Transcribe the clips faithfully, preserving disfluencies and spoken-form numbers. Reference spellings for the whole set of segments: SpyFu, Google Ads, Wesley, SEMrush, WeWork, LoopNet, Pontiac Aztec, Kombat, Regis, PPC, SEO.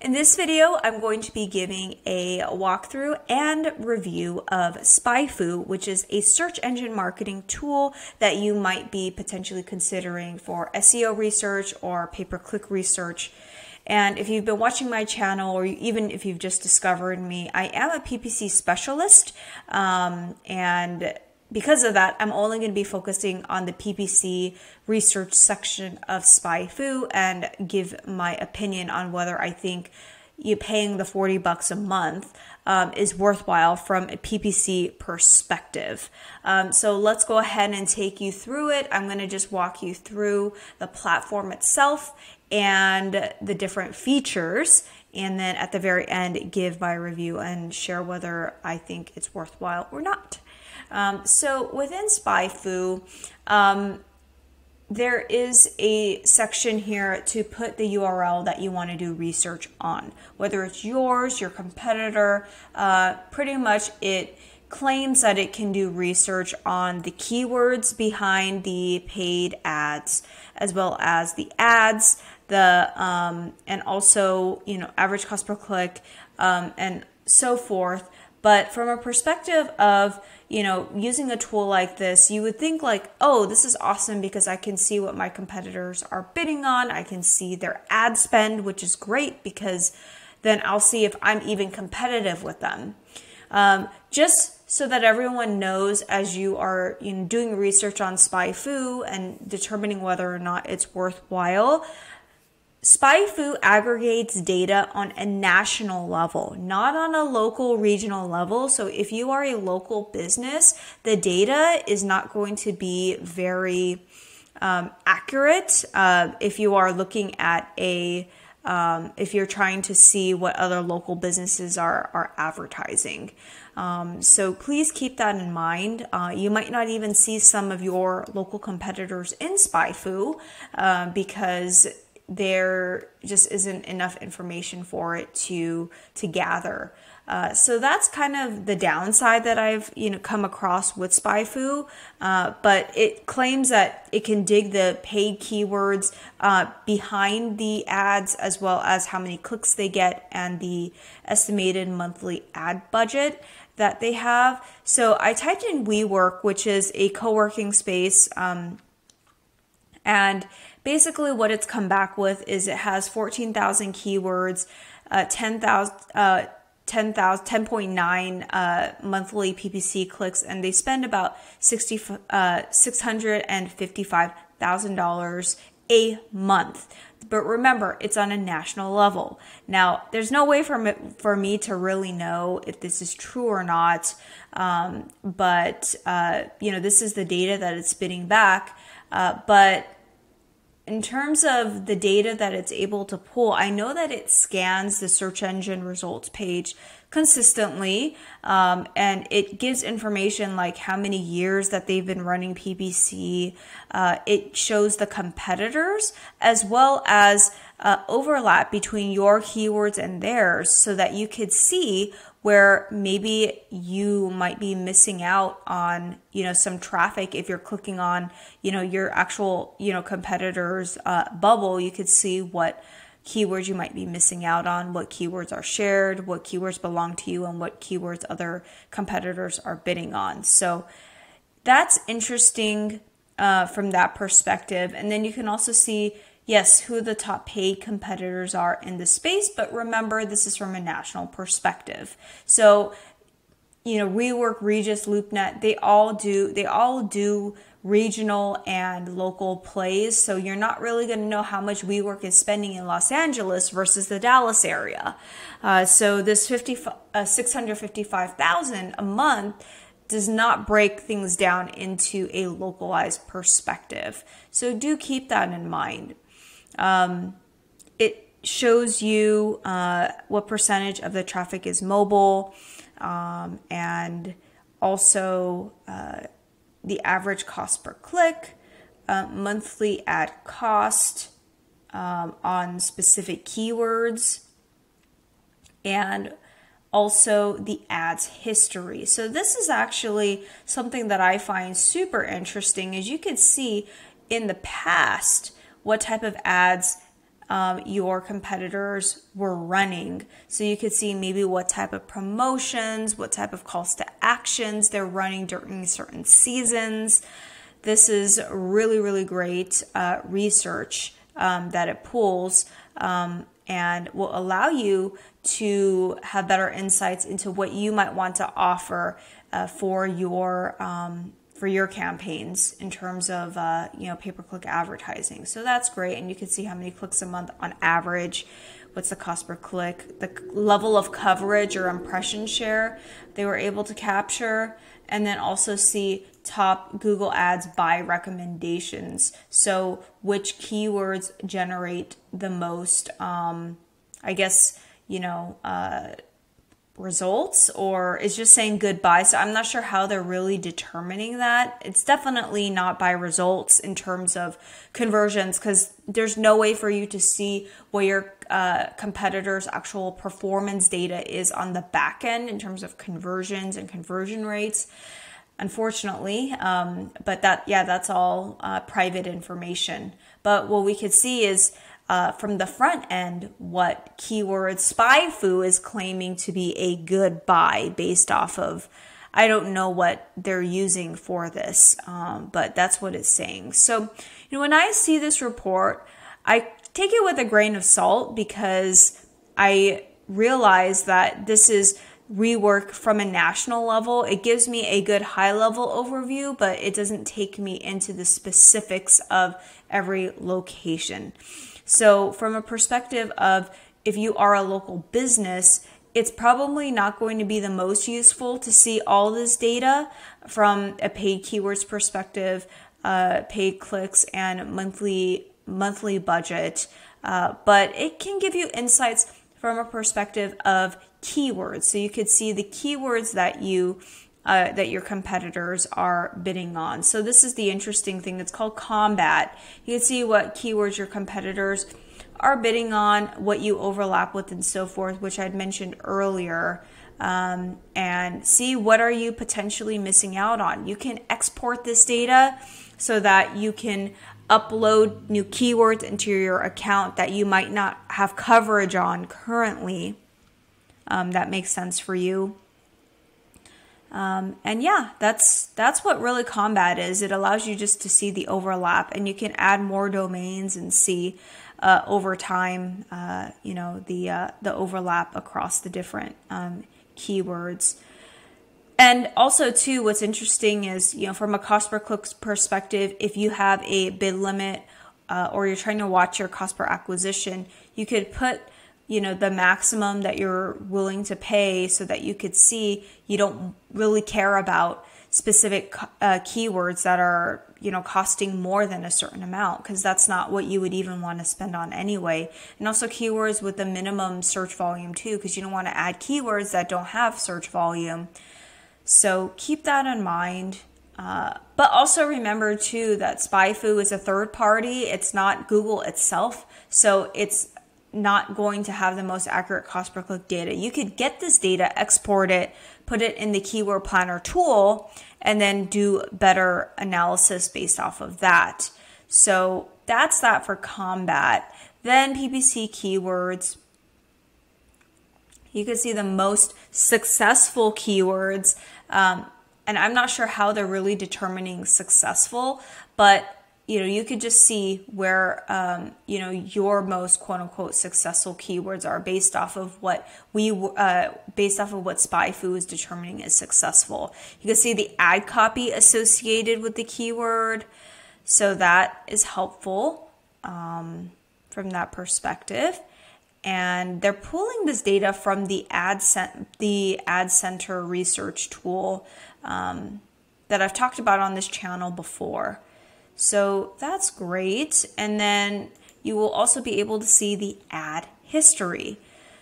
In this video, I'm going to be giving a walkthrough and review of SpyFu, which is a search engine marketing tool that you might be potentially considering for S E O research or pay-per-click research. And if you've been watching my channel, or even if you've just discovered me, I am a P P C specialist, um, and because of that, I'm only going to be focusing on the P P C research section of SpyFu and give my opinion on whether I think you paying the forty bucks a month um, is worthwhile from a P P C perspective. Um, so let's go ahead and take you through it. I'm going to just walk you through the platform itself and the different features, and then at the very end, give my review and share whether I think it's worthwhile or not. Um, so within SpyFu, um, there is a section here to put the U R L that you want to do research on, whether it's yours, your competitor. Uh, pretty much it claims that it can do research on the keywords behind the paid ads, as well as the ads, the um, and also, you know, average cost per click, um, and so forth. But from a perspective of, you know, using a tool like this, you would think like, oh, this is awesome because I can see what my competitors are bidding on. I can see their ad spend, which is great because then I'll see if I'm even competitive with them. Um, just so that everyone knows, as you are, you know, doing research on SpyFu and determining whether or not it's worthwhile, SpyFu aggregates data on a national level, not on a local, regional level. So if you are a local business, the data is not going to be very um, accurate. Uh, if you are looking at a, um, if you're trying to see what other local businesses are, are advertising. Um, so please keep that in mind. Uh, you might not even see some of your local competitors in SpyFu uh, because there just isn't enough information for it to to gather. Uh, so that's kind of the downside that I've, you know, come across with SpyFu, uh, but it claims that it can dig the paid keywords uh, behind the ads, as well as how many clicks they get and the estimated monthly ad budget that they have. So I typed in WeWork, which is a co-working space, um, and basically what it's come back with is it has fourteen thousand keywords, uh, ten thousand, ten point nine monthly P P C clicks, and they spend about six hundred fifty-five thousand dollars a month. But remember, it's on a national level. Now, there's no way for me, for me to really know if this is true or not, um, but uh, you know, this is the data that it's spitting back, uh, but in terms of the data that it's able to pull, I know that it scans the search engine results page consistently, um, and it gives information like how many years that they've been running P P C. Uh, it shows the competitors as well as uh, overlap between your keywords and theirs, so that you could see where maybe you might be missing out on, you know, some traffic. If you're clicking on, you know, your actual, you know, competitor's uh, bubble, you could see what keywords you might be missing out on, what keywords are shared, what keywords belong to you, and what keywords other competitors are bidding on. So that's interesting uh, from that perspective. And then you can also see, yes, who the top paid competitors are in the space, but remember, this is from a national perspective. So, you know, WeWork, Regis, LoopNet, they all do they all do regional and local plays. So you're not really going to know how much WeWork is spending in Los Angeles versus the Dallas area. Uh, so this six hundred fifty-five thousand dollars a month does not break things down into a localized perspective. So do keep that in mind. Um, it shows you uh, what percentage of the traffic is mobile, um, and also uh, the average cost per click, uh, monthly ad cost um, on specific keywords, and also the ads history. So this is actually something that I find super interesting. As you can see in the past, what type of ads um, your competitors were running. So you could see maybe what type of promotions, what type of calls to actions they're running during certain seasons. This is really, really great uh, research um, that it pulls um, and will allow you to have better insights into what you might want to offer uh, for your um, for your campaigns in terms of uh, you know, pay-per-click advertising. So that's great, and you can see how many clicks a month on average, what's the cost per click, the level of coverage or impression share they were able to capture, and then also see top Google Ads buy recommendations. So which keywords generate the most, um, I guess, you know, uh, results, or it's just saying goodbye. So I'm not sure how they're really determining that. It's definitely not by results in terms of conversions, because there's no way for you to see what your uh, competitors' actual performance data is on the back end in terms of conversions and conversion rates, unfortunately. Um, but that, yeah, that's all uh, private information. But what we could see is Uh, from the front end, what keyword SpyFu is claiming to be a good buy based off of, I don't know what they're using for this, um, but that's what it's saying. So, you know, when I see this report, I take it with a grain of salt, because I realize that this is rework from a national level. It gives me a good high level overview, but it doesn't take me into the specifics of every location. So from a perspective of if you are a local business, it's probably not going to be the most useful to see all this data from a paid keywords perspective, uh, paid clicks, and monthly monthly budget. Uh, but it can give you insights from a perspective of keywords. So you could see the keywords that you Uh, that your competitors are bidding on. So this is the interesting thing. It's called Kombat. You can see what keywords your competitors are bidding on, what you overlap with, and so forth, which I'd mentioned earlier, um, and see what are you potentially missing out on. You can export this data so that you can upload new keywords into your account that you might not have coverage on currently. Um, that makes sense for you. Um, and yeah, that's, that's what really Kombat is. It allows you just to see the overlap, and you can add more domains and see, uh, over time, uh, you know, the, uh, the overlap across the different, um, keywords. And also too, what's interesting is, you know, from a cost per click perspective, if you have a bid limit, uh, or you're trying to watch your cost per acquisition, you could put, you know, the maximum that you're willing to pay so that you could see you don't really care about specific uh, keywords that are, you know, costing more than a certain amount, because that's not what you would even want to spend on anyway. And also keywords with a minimum search volume too, because you don't want to add keywords that don't have search volume. So keep that in mind. Uh, but also remember too that SpyFu is a third party. It's not Google itself. So it's not going to have the most accurate cost per click data. You could get this data, export it, put it in the keyword planner tool, and then do better analysis based off of that. So that's that for Kombat. Then P P C keywords. You can see the most successful keywords. Um, and I'm not sure how they're really determining successful, but you know, you could just see where, um, you know, your most quote unquote successful keywords are based off of what we, uh, based off of what SpyFu is determining as successful. You can see the ad copy associated with the keyword. So that is helpful, um, from that perspective. And they're pulling this data from the ad, the Ad Center research tool, um, that I've talked about on this channel before. So that's great. And then you will also be able to see the ad history.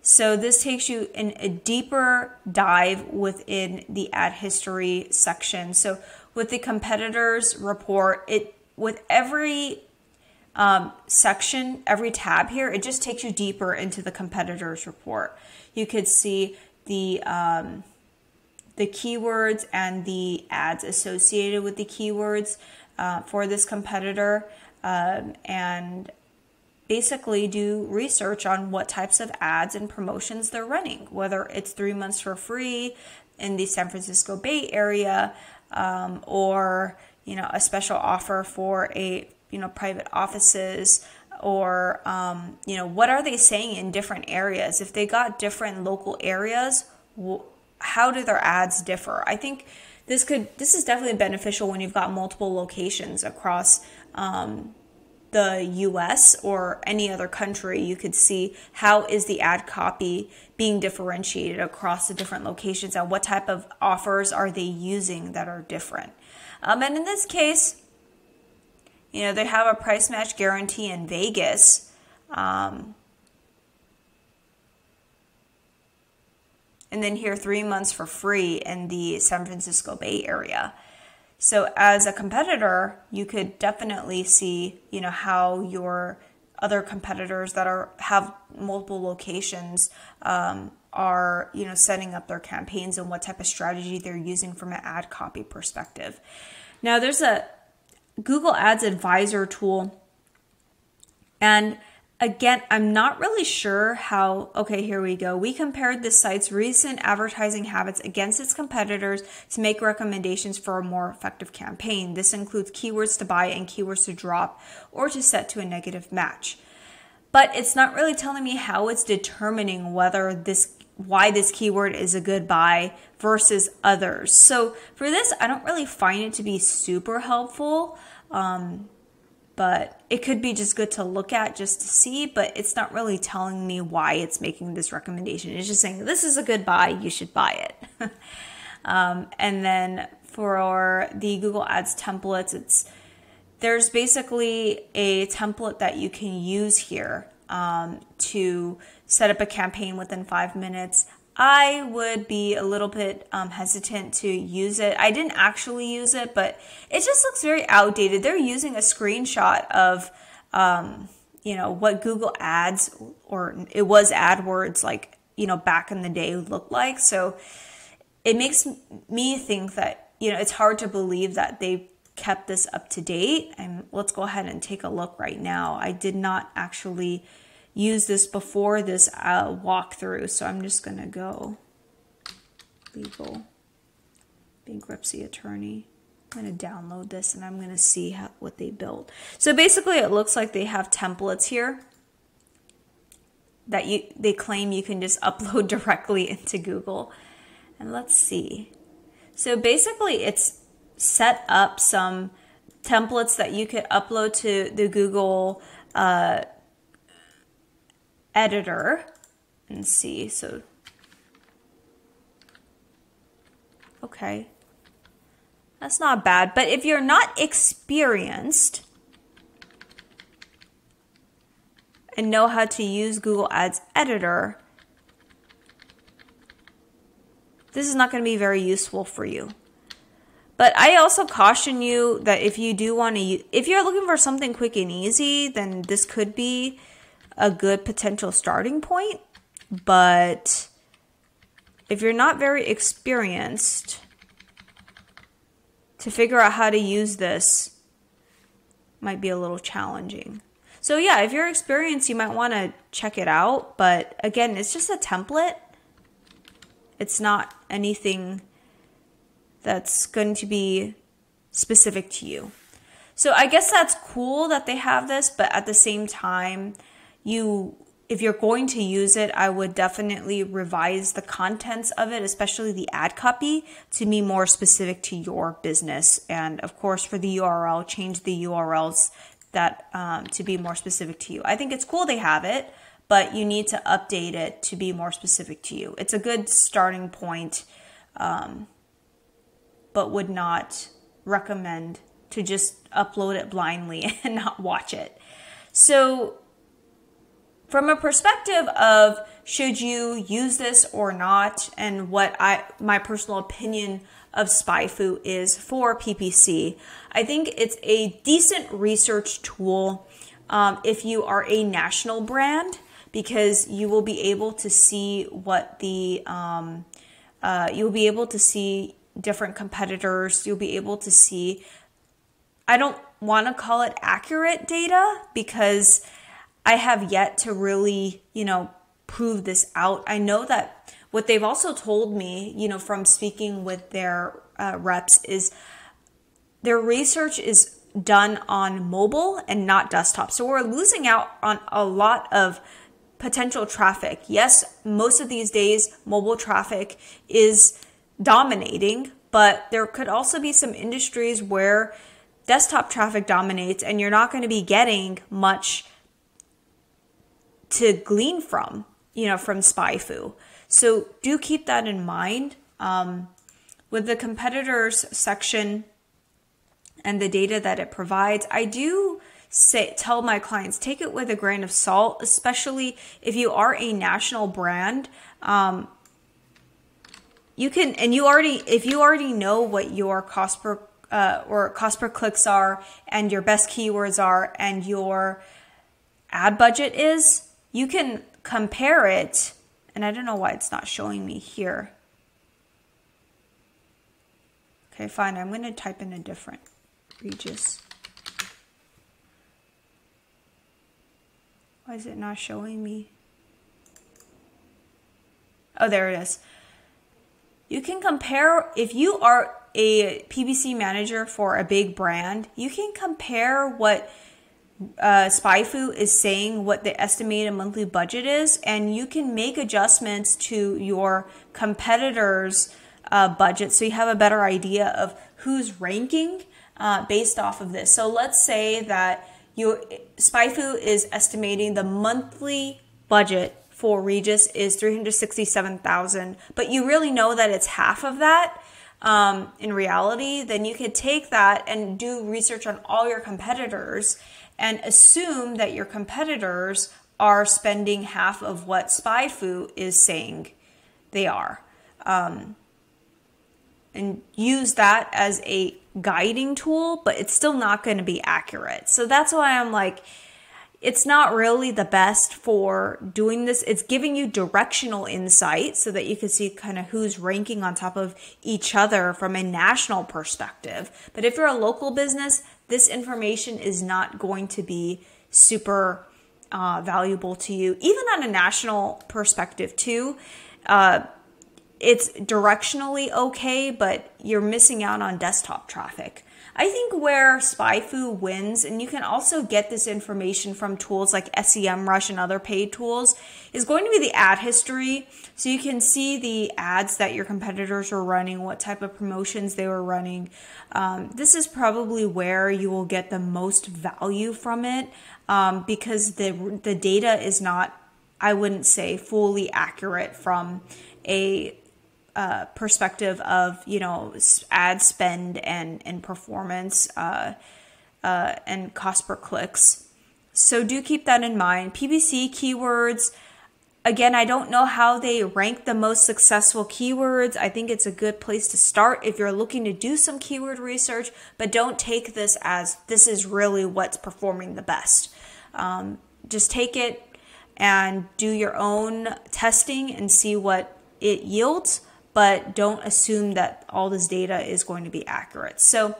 So this takes you in a deeper dive within the ad history section. So with the competitors report, it with every um, section, every tab here, it just takes you deeper into the competitors report. You could see the um, the keywords and the ads associated with the keywords. Uh, for this competitor, um, and basically do research on what types of ads and promotions they're running, whether it's three months for free in the San Francisco Bay Area, um, or, you know, a special offer for a, you know, private offices, or, um, you know, what are they saying in different areas? If they got different local areas, how do their ads differ? I think this could, this is definitely beneficial when you've got multiple locations across, um, the U S or any other country. You could see how is the ad copy being differentiated across the different locations, and what type of offers are they using that are different. Um, and in this case, you know, they have a price match guarantee in Vegas. Um, and then here, three months for free in the San Francisco Bay Area. So as a competitor, you could definitely see, you know, how your other competitors that are have multiple locations um, are, you know, setting up their campaigns and what type of strategy they're using from an ad copy perspective. Now, there's a Google Ads Advisor tool. And again, I'm not really sure how, okay, here we go. We compared the site's recent advertising habits against its competitors to make recommendations for a more effective campaign. This includes keywords to buy and keywords to drop or to set to a negative match. But it's not really telling me how it's determining whether this, why this keyword is a good buy versus others. So for this, I don't really find it to be super helpful. Um, But it could be just good to look at just to see, but it's not really telling me why it's making this recommendation. It's just saying, this is a good buy, you should buy it. um, and then for the Google Ads templates, it's there's basically a template that you can use here um, to set up a campaign within five minutes. I would be a little bit um, hesitant to use it. I didn't actually use it, but it just looks very outdated. They're using a screenshot of, um, you know, what Google Ads, or it was AdWords, like, you know, back in the day looked like. So it makes me think that, you know, it's hard to believe that they kept this up to date. And let's go ahead and take a look right now. I did not actually use this before this uh, walkthrough. So I'm just gonna go legal bankruptcy attorney. I'm gonna download this and I'm gonna see how, what they built. So basically it looks like they have templates here that you they claim you can just upload directly into Google. And let's see. So basically it's set up some templates that you could upload to the Google uh, editor and see. So, okay, that's not bad. But if you're not experienced and know how to use Google Ads Editor, this is not going to be very useful for you. But I also caution you that if you do want to, if you're looking for something quick and easy, then this could be a good potential starting point. But if you're not very experienced, to figure out how to use this might be a little challenging. So yeah, if you're experienced, you might want to check it out. But again, it's just a template. It's not anything that's going to be specific to you. So I guess that's cool that they have this, but at the same time, You, if you're going to use it, I would definitely revise the contents of it, especially the ad copy, to be more specific to your business. And of course, for the U R L, change the U R Ls that um, to be more specific to you. I think it's cool they have it, but you need to update it to be more specific to you. It's a good starting point, um, but would not recommend to just upload it blindly and not watch it. So from a perspective of should you use this or not, and what I my personal opinion of SpyFu is for P P C, I think it's a decent research tool um, if you are a national brand, because you will be able to see what the um, uh, you'll be able to see different competitors. You'll be able to see. I don't want to call it accurate data because I have yet to really, you know, prove this out. I know that what they've also told me, you know, from speaking with their uh, reps is their research is done on mobile and not desktop. So we're losing out on a lot of potential traffic. Yes, most of these days, mobile traffic is dominating, but there could also be some industries where desktop traffic dominates and you're not going to be getting much to glean from, you know, from SpyFu. So do keep that in mind. Um, with the competitors section and the data that it provides, I do say, tell my clients, take it with a grain of salt, especially if you are a national brand. Um, you can, and you already, if you already know what your cost per uh, or cost per clicks are and your best keywords are and your ad budget is, you can compare it. And I don't know why it's not showing me here. Okay, fine. I'm going to type in a different Regis. Why is it not showing me? Oh, there it is. You can compare, if you are a P P C manager for a big brand, you can compare what uh, SpyFu is saying, what the estimated monthly budget is, and you can make adjustments to your competitors' uh, budget so you have a better idea of who's ranking uh, based off of this. So let's say that you, SpyFu is estimating the monthly budget for Regis is three hundred sixty-seven thousand dollars, but you really know that it's half of that um, in reality. Then you could take that and do research on all your competitors and assume that your competitors are spending half of what SpyFu is saying they are. Um, and use that as a guiding tool, but it's still not going to be accurate. So that's why I'm like, it's not really the best for doing this. It's giving you directional insight so that you can see kind of who's ranking on top of each other from a national perspective. But if you're a local business, this information is not going to be super uh, valuable to you, even on a national perspective too. Uh, It's directionally okay, but you're missing out on desktop traffic. I think where SpyFu wins, and you can also get this information from tools like SEMrush and other paid tools, is going to be the ad history. So you can see the ads that your competitors were running, what type of promotions they were running. Um, this is probably where you will get the most value from it um, because the, the data is not, I wouldn't say, fully accurate from a Uh, perspective of, you know, ad spend and, and performance uh, uh, and cost per clicks. So do keep that in mind. P P C keywords, again, I don't know how they rank the most successful keywords. I think it's a good place to start if you're looking to do some keyword research, but don't take this as this is really what's performing the best. Um, just take it and do your own testing and see what it yields, but don't assume that all this data is going to be accurate. So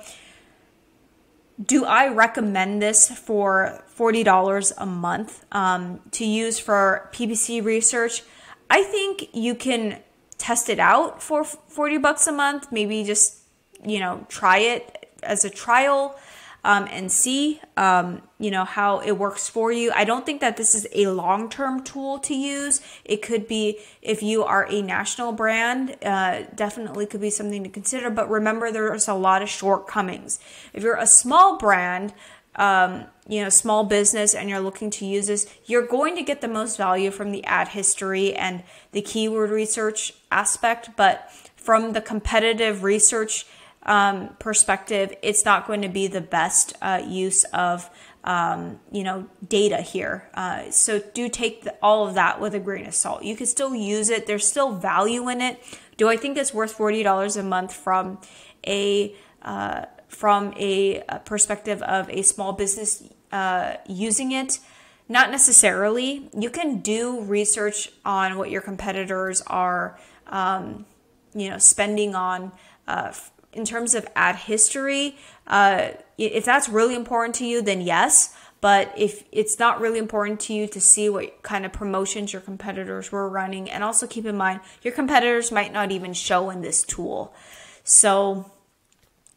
do I recommend this for forty dollars a month um, to use for P P C research? I think you can test it out for forty bucks a month, maybe just, you know, try it as a trial um, and see, um, you know, how it works for you. I don't think that this is a long-term tool to use. It could be, if you are a national brand, uh, definitely could be something to consider, but remember there's a lot of shortcomings. If you're a small brand, um, you know, small business, and you're looking to use this, you're going to get the most value from the ad history and the keyword research aspect, but from the competitive research um, perspective, it's not going to be the best uh, use of Um, you know, data here. Uh, so do take the, all of that with a grain of salt. You can still use it. There's still value in it. Do I think it's worth forty dollars a month from a uh, from a perspective of a small business uh, using it? Not necessarily. You can do research on what your competitors are, um, you know, spending on uh, in terms of ad history. Uh, if that's really important to you, then yes. But if it's not really important to you to see what kind of promotions your competitors were running, and also keep in mind, your competitors might not even show in this tool. So,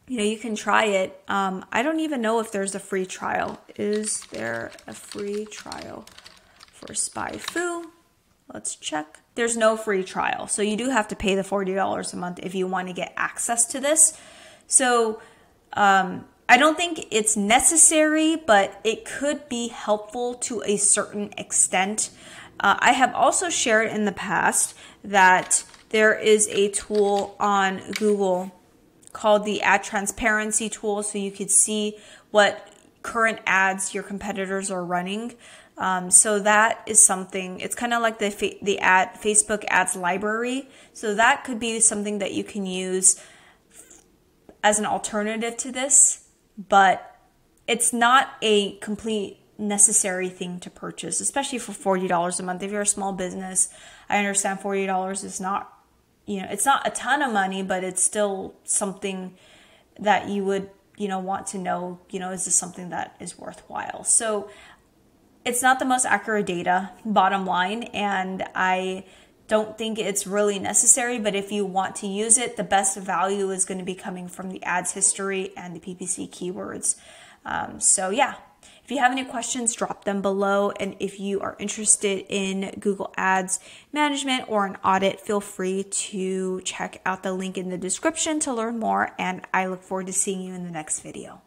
you know, you can try it. Um, I don't even know if there's a free trial. Is there a free trial for SpyFu? Let's check. There's no free trial. So you do have to pay the forty dollars a month if you want to get access to this. So, um, I don't think it's necessary, but it could be helpful to a certain extent. Uh, I have also shared in the past that there is a tool on Google called the Ad Transparency tool, so you could see what current ads your competitors are running. Um, so that is something. It's kind of like the the ad Facebook ads library. So that could be something that you can use as an alternative to this. But it's not a complete necessary thing to purchase, especially for forty dollars a month. If you're a small business, I understand forty dollars is not, you know, it's not a ton of money, but it's still something that you would, you know, want to know, you know, is this something that is worthwhile? So it's not the most accurate data, bottom line. And I don't think it's really necessary, but if you want to use it, the best value is going to be coming from the ads history and the P P C keywords. Um, so yeah, if you have any questions, drop them below. And if you are interested in Google Ads management or an audit, feel free to check out the link in the description to learn more. And I look forward to seeing you in the next video.